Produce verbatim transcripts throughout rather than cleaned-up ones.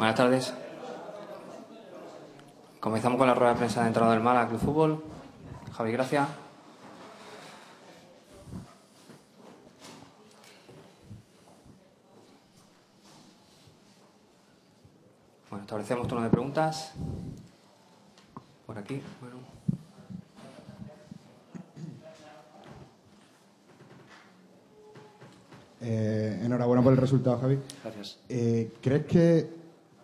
Buenas tardes. Comenzamos con la rueda de prensa de entrenador del Málaga Club de Fútbol. Javi Gracia. Bueno, establecemos turno de preguntas. Por aquí. Bueno. Eh, enhorabuena por el resultado, Javi. Gracias. Eh, ¿Crees que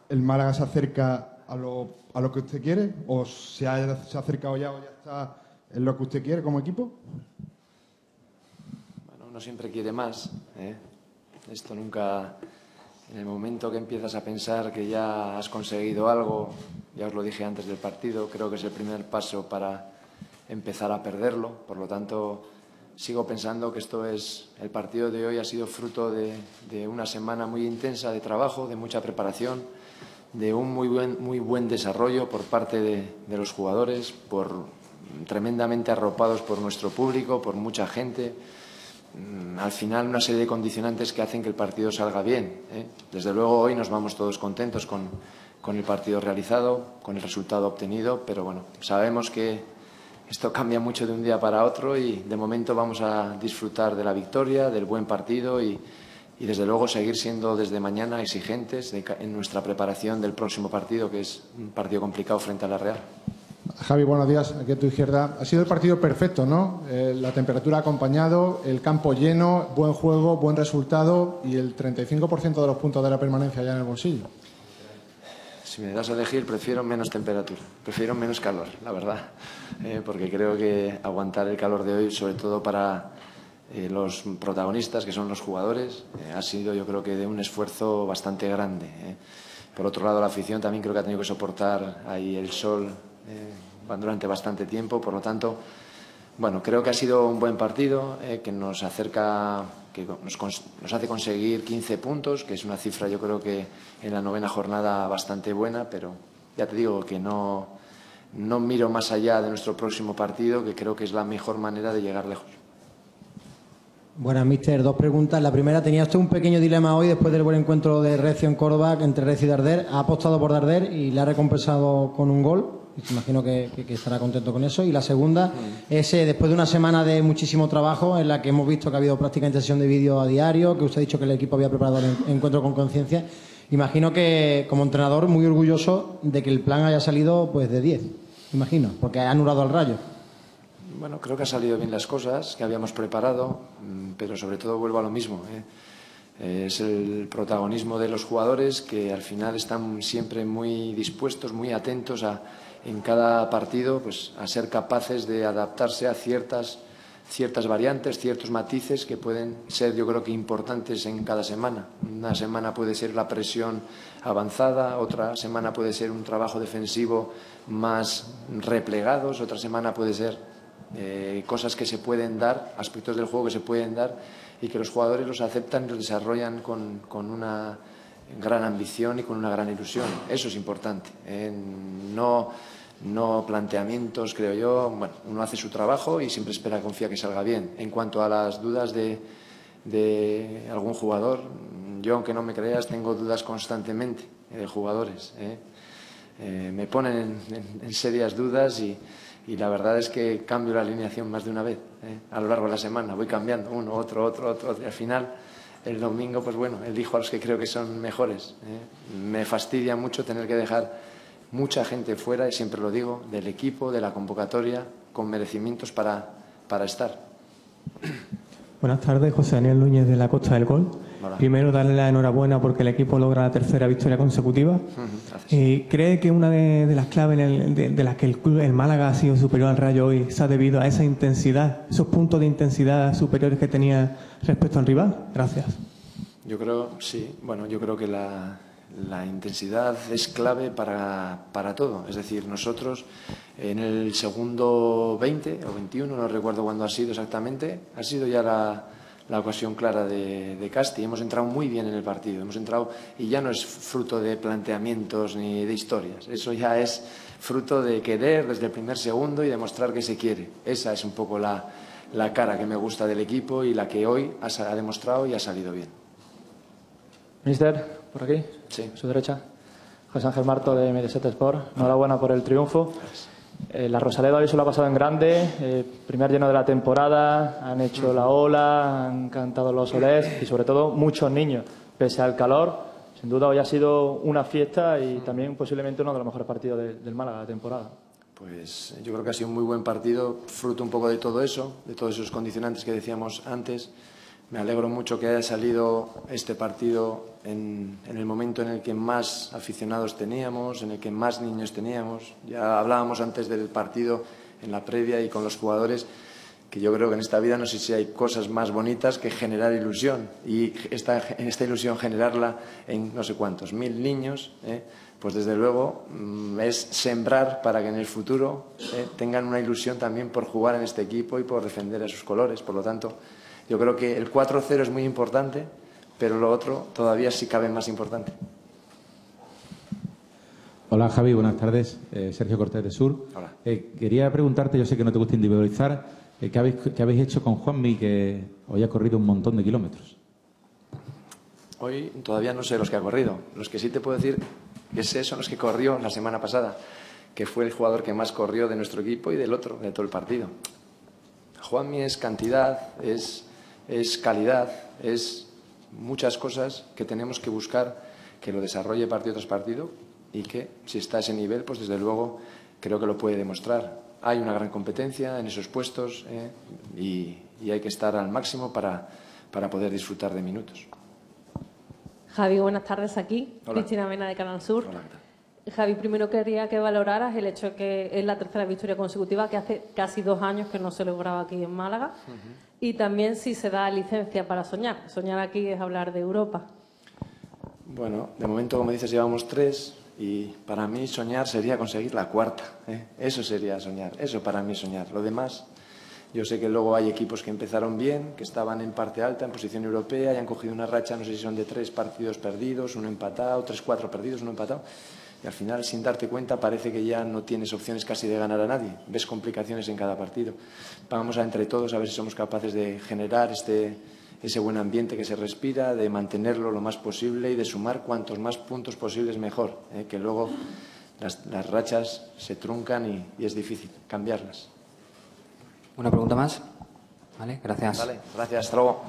el Málaga se acerca a lo, a lo que usted quiere? ¿O se ha, se ha acercado ya o ya está en lo que usted quiere como equipo? Bueno, uno siempre quiere más, ¿eh? Esto nunca... En el momento que empiezas a pensar que ya has conseguido algo, ya os lo dije antes del partido, creo que es el primer paso para empezar a perderlo. Por lo tanto, sigo pensando que esto es, el partido de hoy ha sido fruto de, de una semana muy intensa de trabajo, de mucha preparación, de un muy buen, muy buen desarrollo por parte de, de los jugadores, por, tremendamente arropados por nuestro público, por mucha gente. Al final, una serie de condicionantes que hacen que el partido salga bien, ¿eh? Desde luego, hoy nos vamos todos contentos con, con el partido realizado, con el resultado obtenido, pero bueno, sabemos que esto cambia mucho de un día para otro y de momento vamos a disfrutar de la victoria, del buen partido y, y desde luego seguir siendo desde mañana exigentes de, en nuestra preparación del próximo partido, que es un partido complicado frente a la Real. Javi, buenos días. Aquí a tu izquierda. Ha sido el partido perfecto, ¿no? Eh, la temperatura ha acompañado, el campo lleno, buen juego, buen resultado y el treinta y cinco por ciento de los puntos de la permanencia ya en el bolsillo. Si me das a elegir, prefiero menos temperatura, prefiero menos calor, la verdad. Eh, porque creo que aguantar el calor de hoy, sobre todo para eh, los protagonistas, que son los jugadores, eh, ha sido, yo creo que, de un esfuerzo bastante grande. Eh. Por otro lado, la afición también creo que ha tenido que soportar ahí el sol Eh, durante bastante tiempo, por lo tanto, bueno, creo que ha sido un buen partido eh, que nos acerca, que nos, nos hace conseguir quince puntos, que es una cifra, yo creo que en la novena jornada bastante buena, pero ya te digo que no, no miro más allá de nuestro próximo partido, que creo que es la mejor manera de llegar lejos. Buenas, mister. Dos preguntas. La primera, tenía usted un pequeño dilema hoy después del buen encuentro de Recio en Córdoba entre Recio y Darder. Ha apostado por Darder y le ha recompensado con un gol. Imagino que, que, que estará contento con eso. Y la segunda, sí, es eh, después de una semana de muchísimo trabajo en la que hemos visto que ha habido prácticamente sesión de vídeo a diario, que usted ha dicho que el equipo había preparado el encuentro con conciencia. Imagino que, como entrenador, muy orgulloso de que el plan haya salido pues de diez, imagino, porque ha anulado al Rayo. Bueno, creo que han salido bien las cosas que habíamos preparado, pero sobre todo vuelvo a lo mismo, ¿eh? Es el protagonismo de los jugadores, que al final están siempre muy dispuestos, muy atentos a, en cada partido, pues, a ser capaces de adaptarse a ciertas, ciertas variantes, ciertos matices que pueden ser, yo creo que, importantes en cada semana. Una semana puede ser la presión avanzada, otra semana puede ser un trabajo defensivo más replegados, otra semana puede ser eh, cosas que se pueden dar, aspectos del juego que se pueden dar, y que los jugadores los aceptan y los desarrollan con, con una gran ambición y con una gran ilusión. Eso es importante, ¿eh? No, no planteamientos, creo yo. Bueno, uno hace su trabajo y siempre espera, confía que salga bien. En cuanto a las dudas de, de algún jugador, yo, aunque no me creas, tengo dudas constantemente de jugadores, ¿eh? Eh, me ponen en, en, en serias dudas y... Y la verdad es que cambio la alineación más de una vez, ¿eh? A lo largo de la semana. Voy cambiando uno, otro, otro, otro, otro. Y al final, el domingo, pues bueno, elijo a los que creo que son mejores, ¿eh? Me fastidia mucho tener que dejar mucha gente fuera, y siempre lo digo, del equipo, de la convocatoria, con merecimientos para, para estar. Buenas tardes, José Daniel Núñez de la Costa del Gol. Hola. Primero, darle la enhorabuena porque el equipo logra la tercera victoria consecutiva. Uh-huh. eh, ¿Cree que una de, de las claves en el, de, de las que el club, el Málaga, ha sido superior al Rayo hoy, se ha debido a esa intensidad, esos puntos de intensidad superiores que tenía respecto al rival? Gracias. Yo creo, sí, bueno, yo creo que la, la intensidad es clave para, para todo. Es decir, nosotros en el segundo veinte o veintiuno, no recuerdo cuándo ha sido exactamente, ha sido ya la... la ocasión clara de, de Casti. Hemos entrado muy bien en el partido, hemos entrado, y ya no es fruto de planteamientos ni de historias, eso ya es fruto de querer desde el primer segundo y demostrar que se quiere. Esa es un poco la, la cara que me gusta del equipo y la que hoy ha, ha demostrado y ha salido bien. Mister, por aquí, sí, a su derecha. José Ángel Marto de Mideset Sport. Enhorabuena por el triunfo. Eh, la Rosaleda hoy se lo ha pasado en grande. Eh, primer lleno de la temporada, han hecho la ola, han cantado los olés y sobre todo muchos niños. Pese al calor, sin duda hoy ha sido una fiesta y también posiblemente uno de los mejores partidos de, del Málaga de la temporada. Pues yo creo que ha sido un muy buen partido, fruto un poco de todo eso, de todos esos condicionantes que decíamos antes. Me alegro mucho que haya salido este partido en, en el momento en el que más aficionados teníamos, en el que más niños teníamos. Ya hablábamos antes del partido en la previa y con los jugadores, que yo creo que en esta vida no sé si hay cosas más bonitas que generar ilusión. Y esta, esta ilusión generarla en no sé cuántos, mil niños, ¿eh? Pues desde luego es sembrar para que en el futuro eh, tengan una ilusión también por jugar en este equipo y por defender a sus colores. Por lo tanto, yo creo que el cuatro cero es muy importante, pero lo otro todavía sí cabe más importante. Hola Javi, buenas tardes. Eh, Sergio Cortés de Sur. Hola. Eh, quería preguntarte, yo sé que no te gusta individualizar, eh, ¿qué, habéis, ¿qué habéis hecho con Juanmi, que hoy ha corrido un montón de kilómetros? Hoy todavía no sé los que ha corrido. Los que sí te puedo decir que sé son los que corrió la semana pasada, que fue el jugador que más corrió de nuestro equipo y del otro, de todo el partido. Juanmi es cantidad, es, es calidad, es muchas cosas que tenemos que buscar que lo desarrolle partido tras partido y que si está a ese nivel, pues desde luego creo que lo puede demostrar. Hay una gran competencia en esos puestos eh, y, y hay que estar al máximo para, para poder disfrutar de minutos. Javi, buenas tardes aquí. Hola. Cristina Mena de Canal Sur. Hola, Javi, primero quería que valoraras el hecho de que es la tercera victoria consecutiva, que hace casi dos años que no se celebraba aquí en Málaga. Uh-huh. Y también si se da licencia para soñar. Soñar aquí es hablar de Europa. Bueno, de momento, como dices, llevamos tres y para mí soñar sería conseguir la cuarta, ¿eh? Eso sería soñar, eso para mí soñar. Lo demás, yo sé que luego hay equipos que empezaron bien, que estaban en parte alta, en posición europea, y han cogido una racha, no sé si son de tres partidos perdidos, uno empatado, tres, cuatro perdidos, uno empatado, y al final, sin darte cuenta, parece que ya no tienes opciones casi de ganar a nadie. Ves complicaciones en cada partido. Vamos a, entre todos, a ver si somos capaces de generar este, ese buen ambiente que se respira, de mantenerlo lo más posible y de sumar cuantos más puntos posibles mejor, ¿eh? Que luego las, las rachas se truncan y, y es difícil cambiarlas. Una pregunta más. Vale, gracias. Vale, gracias, hasta luego.